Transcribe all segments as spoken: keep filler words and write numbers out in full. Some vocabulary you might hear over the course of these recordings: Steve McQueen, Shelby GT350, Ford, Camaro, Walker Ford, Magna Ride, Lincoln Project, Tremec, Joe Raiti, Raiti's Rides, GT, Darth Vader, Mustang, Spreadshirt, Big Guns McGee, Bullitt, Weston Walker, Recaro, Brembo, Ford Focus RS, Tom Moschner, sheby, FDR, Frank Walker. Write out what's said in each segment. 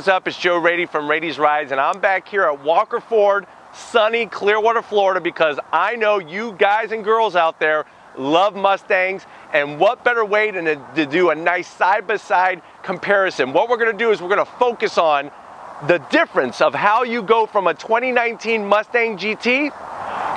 is up? It's Joe Raiti from Raiti's Rides, and I'm back here at Walker Ford, sunny Clearwater, Florida, because I know you guys and girls out there love Mustangs, and what better way than to, to do a nice side-by-side comparison. What we're going to do is we're going to focus on the difference of how you go from a twenty nineteen Mustang G T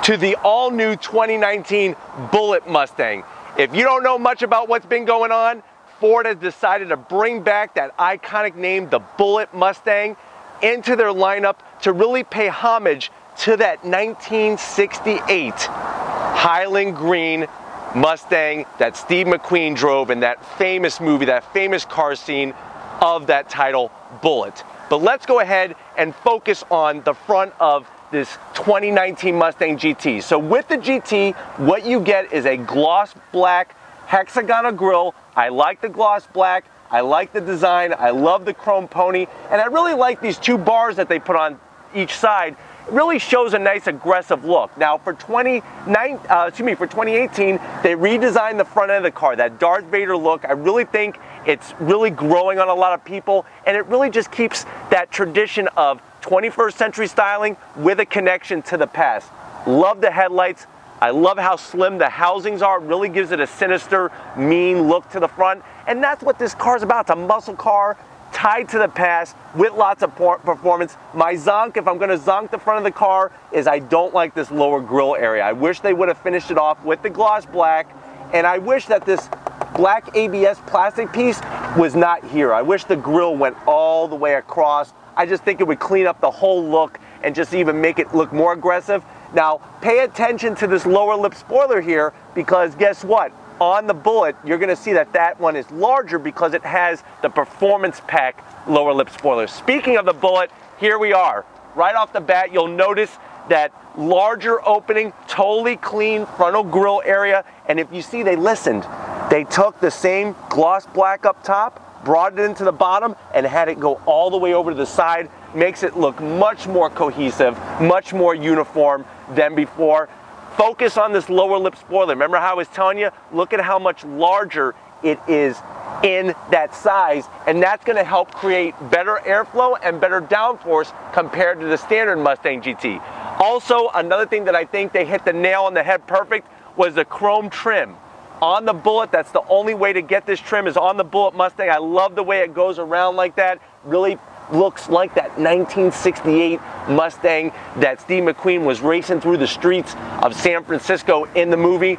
to the all-new twenty nineteen Bullitt Mustang. If you don't know much about what's been going on, Ford has decided to bring back that iconic name, the Bullitt Mustang, into their lineup to really pay homage to that nineteen sixty-eight Highland Green Mustang that Steve McQueen drove in that famous movie, that famous car scene of that title, Bullitt. But let's go ahead and focus on the front of this twenty nineteen Mustang G T. So with the G T, what you get is a gloss black hexagonal grille. I like the gloss black. I like the design. I love the chrome pony. And I really like these two bars that they put on each side. It really shows a nice aggressive look. Now for twenty nineteen, uh, excuse me, for twenty eighteen, they redesigned the front end of the car, that Darth Vader look. I really think it's really growing on a lot of people, and it really just keeps that tradition of twenty-first century styling with a connection to the past. Love the headlights. I love how slim the housings are. It really gives it a sinister, mean look to the front. And that's what this car's about. It's a muscle car tied to the past with lots of performance. My zonk, if I'm going to zonk the front of the car, is I don't like this lower grille area. I wish they would have finished it off with the gloss black. And I wish that this black A B S plastic piece was not here. I wish the grille went all the way across. I just think it would clean up the whole look and just even make it look more aggressive. Now, pay attention to this lower lip spoiler here, because guess what? On the Bullitt, you're gonna see that that one is larger because it has the performance pack lower lip spoiler. Speaking of the Bullitt, here we are. Right off the bat, you'll notice that larger opening, totally clean frontal grille area. And if you see, they listened. They took the same gloss black up top, brought it into the bottom, and had it go all the way over to the side. Makes it look much more cohesive, much more uniform than before. Focus on this lower lip spoiler. Remember how I was telling you? Look at how much larger it is in that size, and that's going to help create better airflow and better downforce compared to the standard Mustang G T. Also, another thing that I think they hit the nail on the head perfect was the chrome trim. On the Bullitt, that's the only way to get this trim is on the Bullitt Mustang. I love the way it goes around like that. Really looks like that nineteen sixty-eight Mustang that Steve McQueen was racing through the streets of San Francisco in the movie.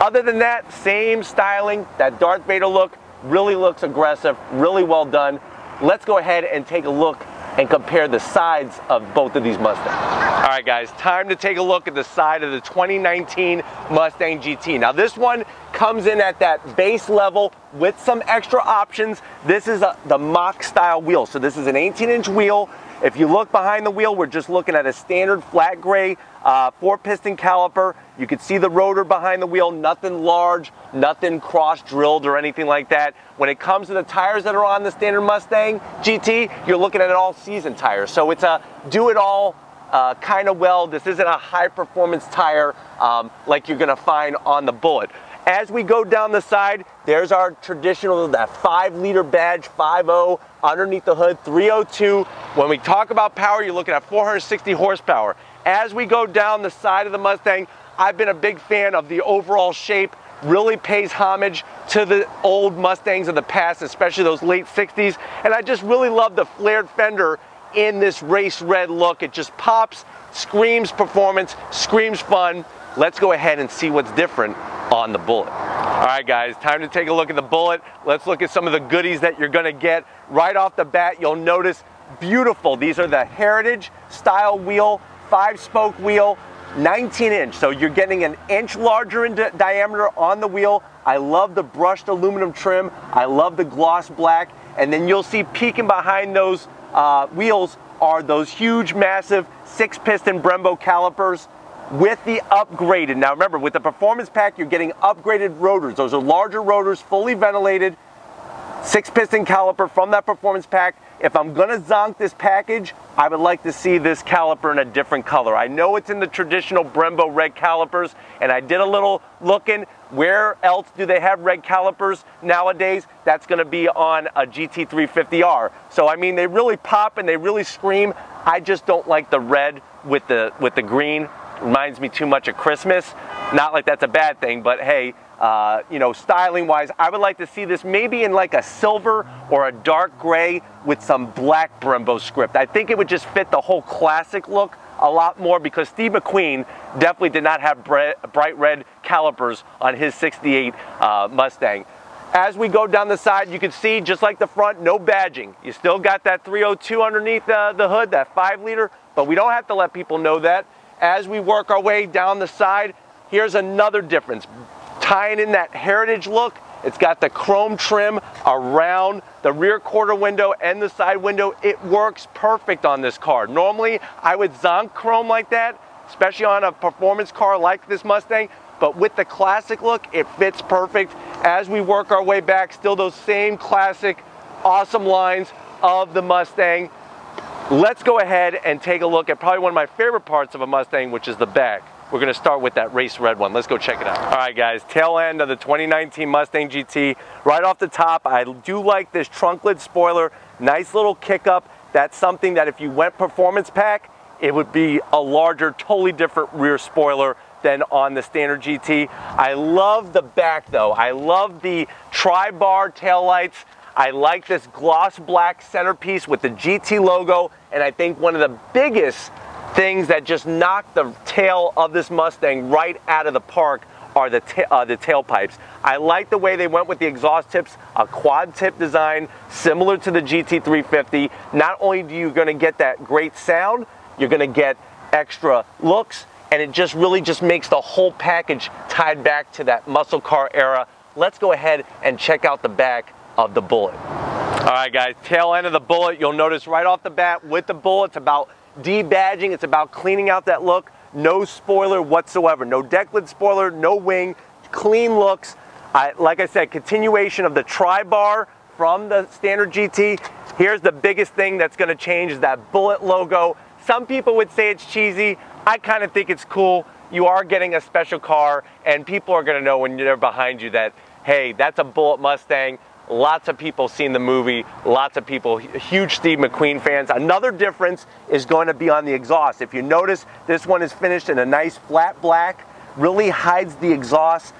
Other than that, same styling, that Darth Vader look, really looks aggressive, really well done. Let's go ahead and take a look and compare the sides of both of these Mustangs. All right, guys, time to take a look at the side of the twenty nineteen Mustang G T. Now this one comes in at that base level with some extra options. This is a, the mock style wheel. So this is an eighteen inch wheel. If you look behind the wheel, we're just looking at a standard flat gray uh, four piston caliper. You can see the rotor behind the wheel, nothing large, nothing cross drilled or anything like that. When it comes to the tires that are on the standard Mustang G T, you're looking at an all season tire. So it's a do it all uh, kind of well. This isn't a high performance tire um, like you're gonna find on the Bullitt. As we go down the side, there's our traditional, that five liter badge, five oh, underneath the hood, three oh two. When we talk about power, you're looking at four hundred sixty horsepower. As we go down the side of the Mustang, I've been a big fan of the overall shape. Really pays homage to the old Mustangs of the past, especially those late sixties. And I just really love the flared fender in this race red look. It just pops, screams performance, screams fun. Let's go ahead and see what's different on the Bullitt. All right, guys, time to take a look at the Bullitt. Let's look at some of the goodies that you're gonna get. Right off the bat, you'll notice beautiful. These are the heritage style wheel, five spoke wheel, nineteen inch. So you're getting an inch larger in di diameter on the wheel. I love the brushed aluminum trim. I love the gloss black. And then you'll see peeking behind those uh, wheels are those huge, massive six piston Brembo calipers with the upgraded, now remember, with the performance pack, you're getting upgraded rotors. Those are larger rotors, fully ventilated, six piston caliper from that performance pack. If I'm gonna zonk this package, I would like to see this caliper in a different color. I know it's in the traditional Brembo red calipers, and I did a little looking. Where else do they have red calipers nowadays? That's gonna be on a G T three fifty R. So I mean, they really pop and they really scream. I just don't like the red with the, with the green. Reminds me too much of Christmas. Not like that's a bad thing, but hey, Uh, you know, styling wise, I would like to see this maybe in like a silver or a dark gray with some black Brembo script. I think it would just fit the whole classic look a lot more, because Steve McQueen definitely did not have bright red calipers on his sixty-eight uh, Mustang. As we go down the side, you can see, just like the front, no badging. You still got that three oh two underneath uh, the hood, that five liter, but we don't have to let people know that. As we work our way down the side, here's another difference. Tying in that heritage look, it's got the chrome trim around the rear quarter window and the side window. It works perfect on this car. Normally, I would zonk chrome like that, especially on a performance car like this Mustang, but with the classic look, it fits perfect. As we work our way back, still those same classic, awesome lines of the Mustang. Let's go ahead and take a look at probably one of my favorite parts of a Mustang, which is the back. We're gonna start with that race red one. Let's go check it out. All right guys, tail end of the twenty nineteen Mustang G T. Right off the top, I do like this trunk lid spoiler. Nice little kick up. That's something that if you went performance pack, it would be a larger, totally different rear spoiler than on the standard G T. I love the back though. I love the tri-bar taillights. I like this gloss black centerpiece with the G T logo. And I think one of the biggest things that just knock the tail of this Mustang right out of the park are the, uh, the tailpipes. I like the way they went with the exhaust tips, a quad tip design similar to the G T three fifty. Not only do you gonna get that great sound, you're gonna get extra looks, and it just really just makes the whole package tied back to that muscle car era. Let's go ahead and check out the back of the Bullitt. All right guys, tail end of the Bullitt. You'll notice right off the bat with the Bullitt, it's about debadging, it's about cleaning out that look. No spoiler whatsoever, no deck lid spoiler, no wing, clean looks. I, like I said, continuation of the tri-bar from the standard G T. Here's the biggest thing that's going to change, is that Bullitt logo. Some people would say it's cheesy. I kind of think it's cool. You are getting a special car, and people are going to know when they're behind you that, hey, that's a Bullitt Mustang. Lots of people seen the movie, lots of people, huge Steve McQueen fans. Another difference is going to be on the exhaust. If you notice, this one is finished in a nice flat black, really hides the exhaust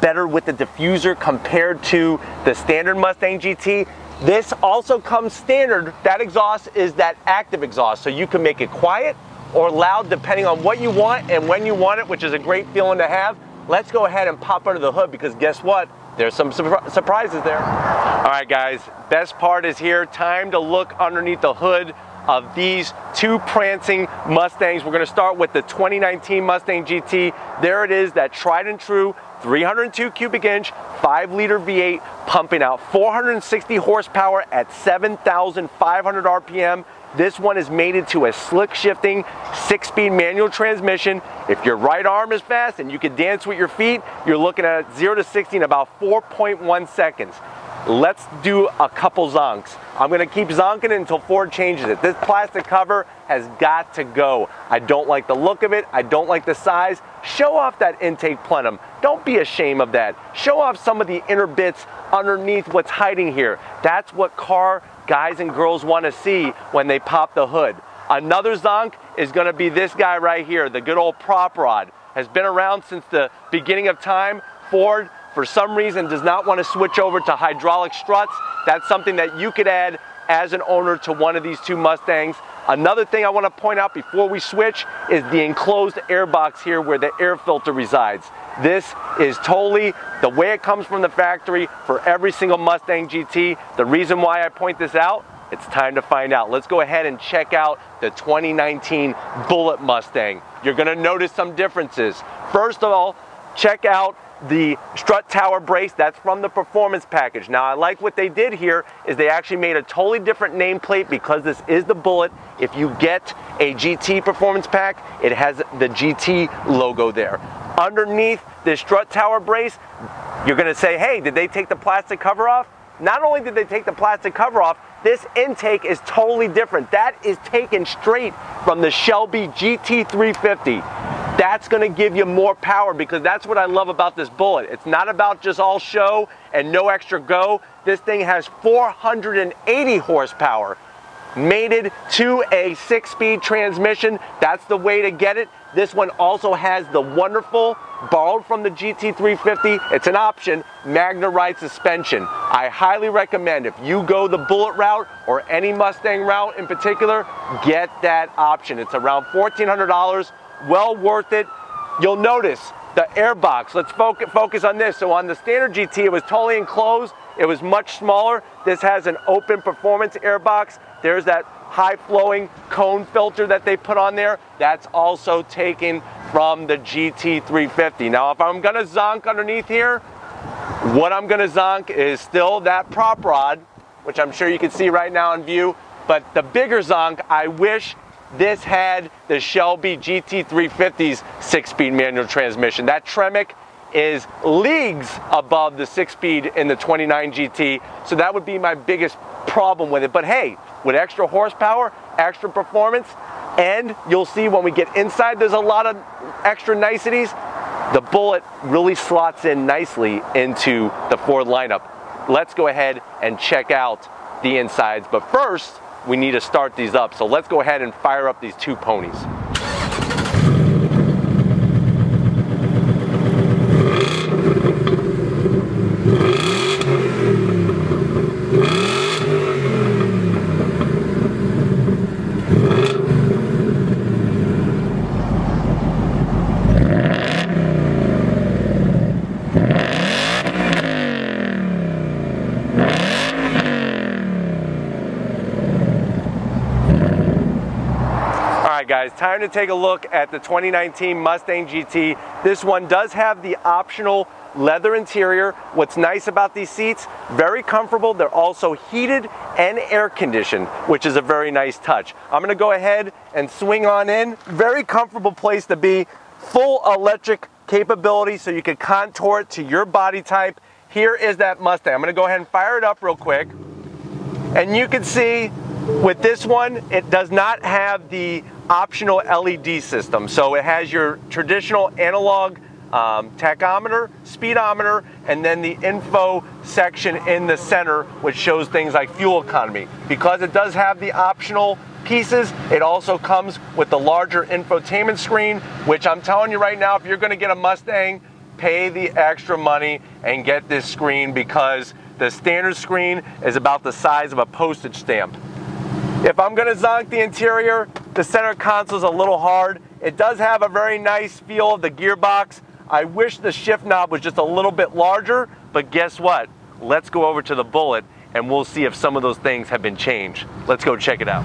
better with the diffuser compared to the standard Mustang G T. This also comes standard. That exhaust is that active exhaust, so you can make it quiet or loud depending on what you want and when you want it, which is a great feeling to have. Let's go ahead and pop under the hood, because guess what? There's some sur surprises there. All right guys, best part is here. Time to look underneath the hood of these two prancing Mustangs. We're gonna start with the twenty nineteen Mustang G T. There it is, that tried and true three oh two cubic inch, five liter V eight, pumping out four hundred sixty horsepower at seven thousand five hundred R P M. This one is mated to a slick shifting six-speed manual transmission. If your right arm is fast and you can dance with your feet, you're looking at zero to sixty in about four point one seconds. Let's do a couple zonks. I'm gonna keep zonking it until Ford changes it. This plastic cover has got to go. I don't like the look of it. I don't like the size. Show off that intake plenum. Don't be ashamed of that. Show off some of the inner bits underneath what's hiding here. That's what car guys and girls want to see when they pop the hood. Another zonk is going to be this guy right here, the good old prop rod. Has been around since the beginning of time. Ford, for some reason, does not want to switch over to hydraulic struts. That's something that you could add as an owner to one of these two Mustangs. Another thing I want to point out before we switch is the enclosed air box here where the air filter resides. This is totally the way it comes from the factory for every single Mustang G T. The reason why I point this out, it's time to find out. Let's go ahead and check out the twenty nineteen Bullitt Mustang. You're going to notice some differences. First of all, check out the strut tower brace. That's from the performance package. Now I like what they did here is they actually made a totally different nameplate, because this is the Bullitt. If you get a G T performance pack, it has the G T logo there. Underneath this strut tower brace, you're gonna say, hey, did they take the plastic cover off? Not only did they take the plastic cover off, this intake is totally different. That is taken straight from the Shelby G T three fifty. That's gonna give you more power, because that's what I love about this Bullitt. It's not about just all show and no extra go. This thing has four hundred eighty horsepower, mated to a six-speed transmission. That's the way to get it. This one also has the wonderful, borrowed from the G T three fifty, it's an option, Magna Ride suspension. I highly recommend, if you go the Bullitt route or any Mustang route in particular, get that option. It's around fourteen hundred dollars, well worth it. You'll notice the airbox. Let's focus on this. So on the standard G T, it was totally enclosed. It was much smaller. This has an open performance airbox. There's that high flowing cone filter that they put on there. That's also taken from the G T three fifty. Now, if I'm gonna zonk underneath here, what I'm gonna zonk is still that prop rod, which I'm sure you can see right now in view, but the bigger zonk, I wish this had the Shelby G T three fifty's six-speed manual transmission. That Tremec is leagues above the six-speed in the twenty-nine G T, so that would be my biggest problem with it. But hey, with extra horsepower, extra performance, and you'll see when we get inside, there's a lot of extra niceties. The Bullitt really slots in nicely into the Ford lineup. Let's go ahead and check out the insides, but first, we need to start these up. So let's go ahead and fire up these two ponies. Guys, time to take a look at the twenty nineteen Mustang G T. This one does have the optional leather interior. What's nice about these seats, very comfortable. They're also heated and air conditioned, which is a very nice touch. I'm gonna go ahead and swing on in. Very comfortable place to be. Full electric capability, so you can contour it to your body type. Here is that Mustang. I'm gonna go ahead and fire it up real quick. And you can see with this one, it does not have the optional L E D system. So it has your traditional analog um, tachometer, speedometer, and then the info section in the center, which shows things like fuel economy. Because it does have the optional pieces, it also comes with the larger infotainment screen, which I'm telling you right now, if you're gonna get a Mustang, pay the extra money and get this screen, because the standard screen is about the size of a postage stamp. If I'm gonna zonk the interior, the center console is a little hard. It does have a very nice feel of the gearbox. I wish the shift knob was just a little bit larger, but guess what? Let's go over to the Bullitt and we'll see if some of those things have been changed. Let's go check it out.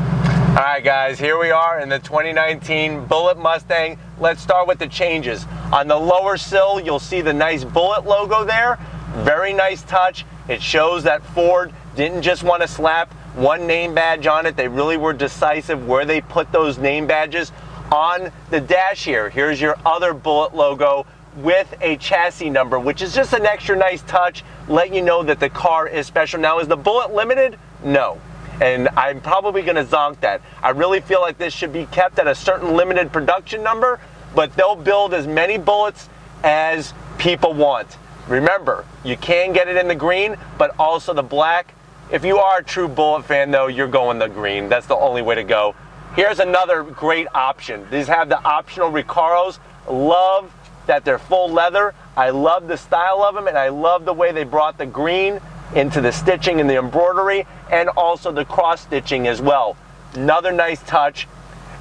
All right guys, here we are in the twenty nineteen Bullitt Mustang. Let's start with the changes. On the lower sill, you'll see the nice Bullitt logo there. Very nice touch. It shows that Ford didn't just want to slap one name badge on it. They really were decisive where they put those name badges. On the dash here, here's your other Bullitt logo with a chassis number, which is just an extra nice touch, letting you know that the car is special. Now, is the Bullitt limited? No. And I'm probably gonna zonk that. I really feel like this should be kept at a certain limited production number, but they'll build as many Bullitts as people want. Remember, you can get it in the green, but also the black. If you are a true Bullitt fan though, you're going the green. That's the only way to go. Here's another great option. These have the optional Recaros. Love that they're full leather. I love the style of them, and I love the way they brought the green into the stitching and the embroidery, and also the cross stitching as well. Another nice touch.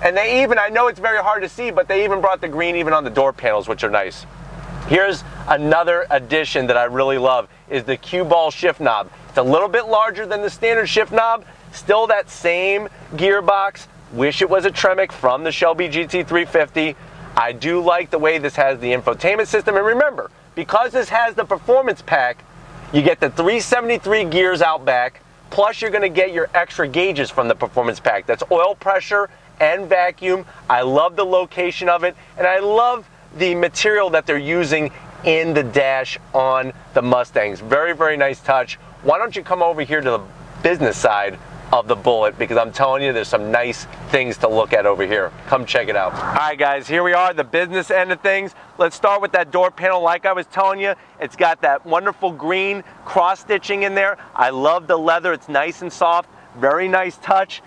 And they even, I know it's very hard to see, but they even brought the green even on the door panels, which are nice. Here's another addition that I really love, is the cue ball shift knob. It's a little bit larger than the standard shift knob, still that same gearbox. Wish it was a Tremec from the Shelby G T three fifty. I do like the way this has the infotainment system, and remember, because this has the performance pack, you get the three seventy-three gears out back, plus you're gonna get your extra gauges from the performance pack. That's oil pressure and vacuum. I love the location of it, and I love the material that they're using in the dash on the Mustangs. Very, very nice touch. why don't you come over here to the business side of the Bullitt, because I'm telling you there's some nice things to look at over here. Come check it out. All right guys, here we are, the business end of things. Let's start with that door panel. Like I was telling you, it's got that wonderful green cross stitching in there. I love the leather, it's nice and soft, very nice touch.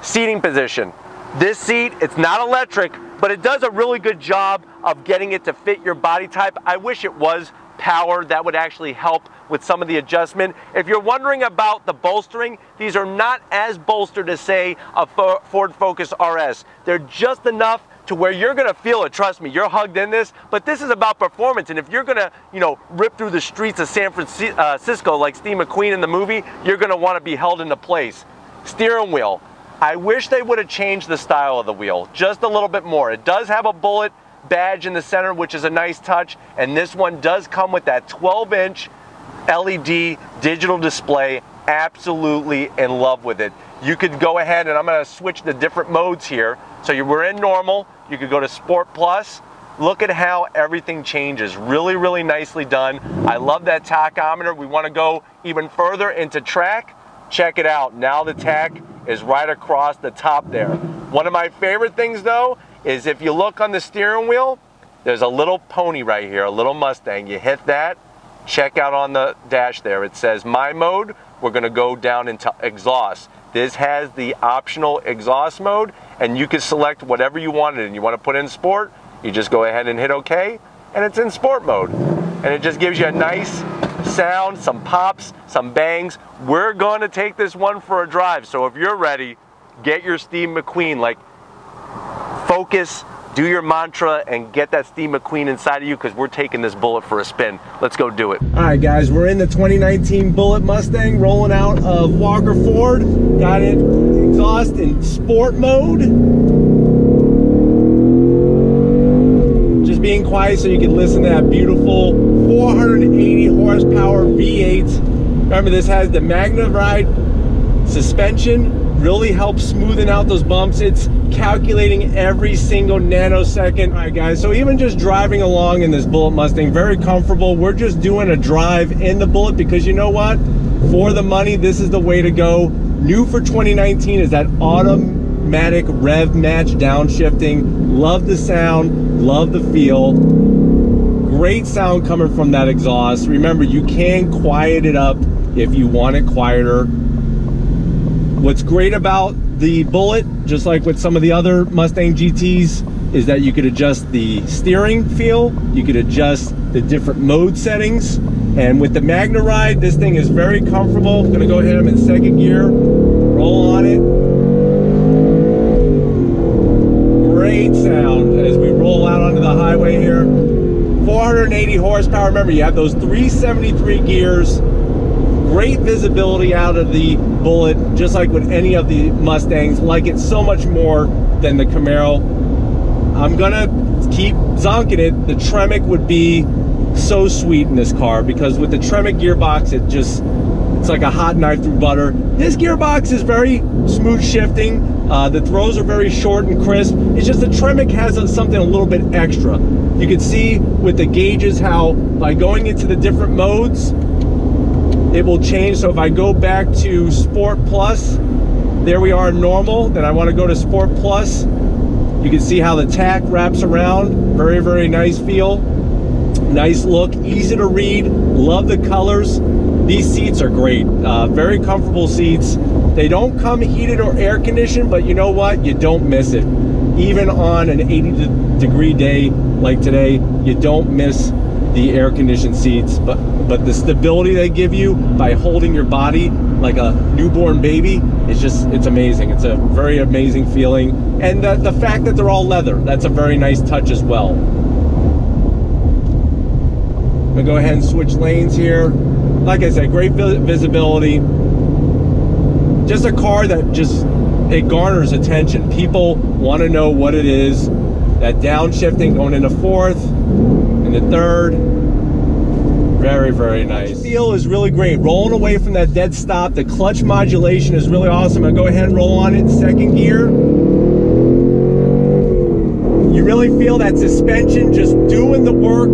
Seating position. This seat, it's not electric, but it does a really good job of getting it to fit your body type. I wish it was power, that would actually help with some of the adjustment. If you're wondering about the bolstering, these are not as bolstered as, say, a Ford Focus R S. They're just enough to where you're gonna feel it. Trust me, you're hugged in this, but this is about performance, and if you're gonna, you know, rip through the streets of San Francisco like Steve McQueen in the movie, you're gonna wanna be held into place. Steering wheel. I wish they would have changed the style of the wheel just a little bit more. It does have a Bullitt badge in the center, which is a nice touch, and this one does come with that twelve inch L E D digital display. Absolutely in love with it. You could go ahead, and I'm going to switch the different modes here. So you were in normal, you could go to Sport Plus. Look at how everything changes. Really, really nicely done. I love that tachometer. We want to go even further into track. Check it out. Now the tach is right across the top there. One of my favorite things though is if you look on the steering wheel, there's a little pony right here, a little Mustang. You hit that, check out on the dash there. It says my mode. We're gonna go down into exhaust. This has the optional exhaust mode, and you can select whatever you wanted. And you wanna put in sport, you just go ahead and hit okay, and it's in sport mode. And it just gives you a nice sound, some pops, some bangs. We're gonna take this one for a drive. So if you're ready, get your Steve McQueen, like focus, do your mantra, and get that Steve McQueen inside of you, because we're taking this Bullitt for a spin. Let's go do it. All right guys, we're in the twenty nineteen Bullitt Mustang, rolling out of Walker Ford. Got it exhaust in sport mode. Just being quiet so you can listen to that beautiful four hundred eighty horsepower V eight. Remember, this has the Magna Ride suspension, really helps smoothing out those bumps. It's calculating every single nanosecond. All right guys, so even just driving along in this Bullitt Mustang, very comfortable. We're just doing a drive in the Bullitt because you know what? For the money, this is the way to go. New for twenty nineteen is that automatic rev match downshifting. Love the sound, love the feel. Great sound coming from that exhaust. Remember, you can quiet it up if you want it quieter. What's great about the Bullitt, just like with some of the other Mustang G Ts, is that you could adjust the steering feel, you could adjust the different mode settings, and with the Magna Ride, this thing is very comfortable. I'm gonna go hit them in second gear, roll on it. Great sound as we roll out onto the highway here. four hundred eighty horsepower, remember you have those three seventy-three gears. Great visibility out of the Bullitt, just like with any of the Mustangs. Like it so much more than the Camaro. I'm gonna keep zonking it. The Tremec would be so sweet in this car, because with the Tremec gearbox, it just, it's like a hot knife through butter. This gearbox is very smooth shifting. Uh, the throws are very short and crisp. It's just the Tremec has something a little bit extra. You can see with the gauges how by going into the different modes, it will change. So if I go back to Sport Plus, there we are normal, then I want to go to Sport Plus. You can see how the tach wraps around. Very, very nice feel. Nice look, easy to read. Love the colors. These seats are great. Uh, very comfortable seats. They don't come heated or air conditioned, but you know what? You don't miss it. Even on an eighty degree day like today, you don't miss the air conditioned seats, but but the stability they give you by holding your body like a newborn baby, it's just, it's amazing. It's a very amazing feeling. And the, the fact that they're all leather, that's a very nice touch as well. I'm gonna go ahead and switch lanes here. Like I said, great visibility. Just a car that just, it garners attention. People wanna know what it is. That downshifting going into fourth and the third, very, very nice. The feel is really great. Rolling away from that dead stop, the clutch modulation is really awesome. I'm gonna go ahead and roll on it in second gear. You really feel that suspension just doing the work.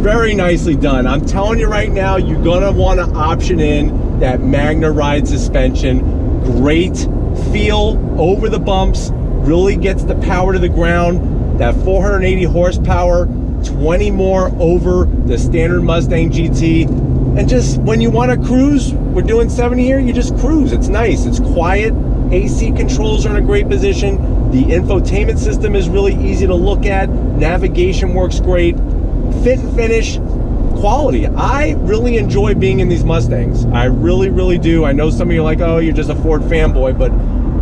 Very nicely done. I'm telling you right now, you're gonna wanna option in that Magna Ride suspension. Great feel over the bumps, really gets the power to the ground. That four hundred eighty horsepower, twenty more over the standard Mustang G T. And just when you wanna cruise, we're doing seventy here, you just cruise. It's nice, it's quiet. A C controls are in a great position. The infotainment system is really easy to look at. Navigation works great. Fit and finish, quality. I really enjoy being in these Mustangs. I really, really do. I know some of you are like, oh, you're just a Ford fanboy, but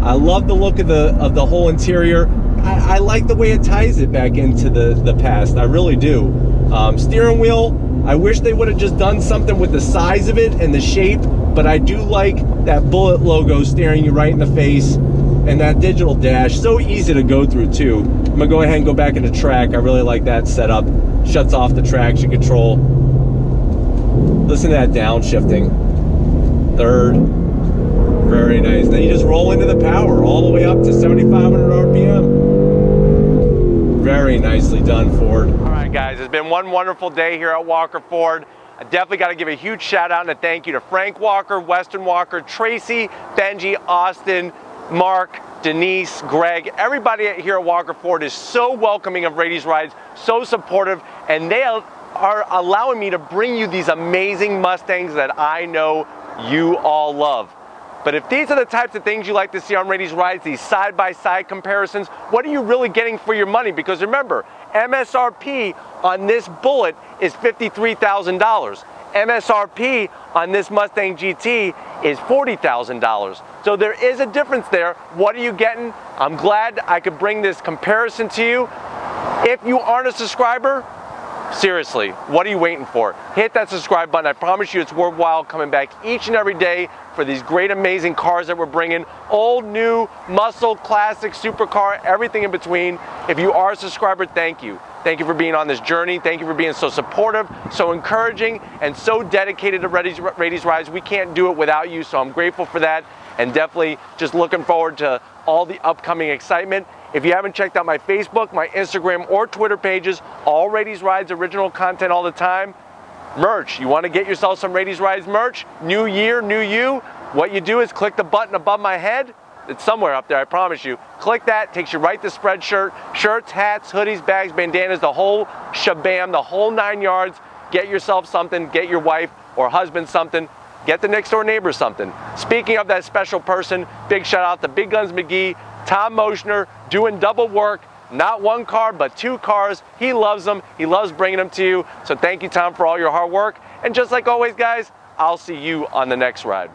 I love the look of the of the whole interior. I, I like the way it ties it back into the, the past. I really do. Um, steering wheel, I wish they would have just done something with the size of it and the shape, but I do like that Bullitt logo staring you right in the face, and that digital dash, so easy to go through too. I'm gonna go ahead and go back into track. I really like that setup. Shuts off the traction control. Listen to that downshifting. Third, very nice. Then you just roll into the power all the way up to seventy-five hundred R P M. Very nicely done, Ford. All right, guys, it's been one wonderful day here at Walker Ford. I definitely got to give a huge shout out and a thank you to Frank Walker, Weston Walker, Tracy, Benji, Austin, Mark, Denise, Greg. Everybody here at Walker Ford is so welcoming of Raiti's Rides, so supportive, and they are allowing me to bring you these amazing Mustangs that I know you all love. But if these are the types of things you like to see on Raiti's Rides, these side-by-side comparisons, what are you really getting for your money? Because remember, M S R P on this Bullitt is fifty-three thousand dollars. M S R P on this Mustang G T is forty thousand dollars. So there is a difference there. What are you getting? I'm glad I could bring this comparison to you. If you aren't a subscriber, seriously, what are you waiting for? Hit that subscribe button. I promise you it's worthwhile coming back each and every day for these great, amazing cars that we're bringing. Old, new, muscle, classic, supercar, everything in between. If you are a subscriber, thank you. Thank you for being on this journey. Thank you for being so supportive, so encouraging, and so dedicated to Raiti's, Raiti's Rides. We can't do it without you, so I'm grateful for that. And definitely just looking forward to all the upcoming excitement. If you haven't checked out my Facebook, my Instagram, or Twitter pages, all Raiti's Rides original content all the time. Merch, you want to get yourself some Raiti's Rides merch? New year, new you. What you do is click the button above my head. It's somewhere up there, I promise you. Click that, takes you right to Spreadshirt. Shirts, hats, hoodies, bags, bandanas, the whole shabam, the whole nine yards. Get yourself something, get your wife or husband something, get the next door neighbor something. Speaking of that special person, big shout out to Big Guns McGee, Tom Moschner, doing double work, not one car, but two cars. He loves them, he loves bringing them to you. So thank you, Tom, for all your hard work. And just like always, guys, I'll see you on the next ride.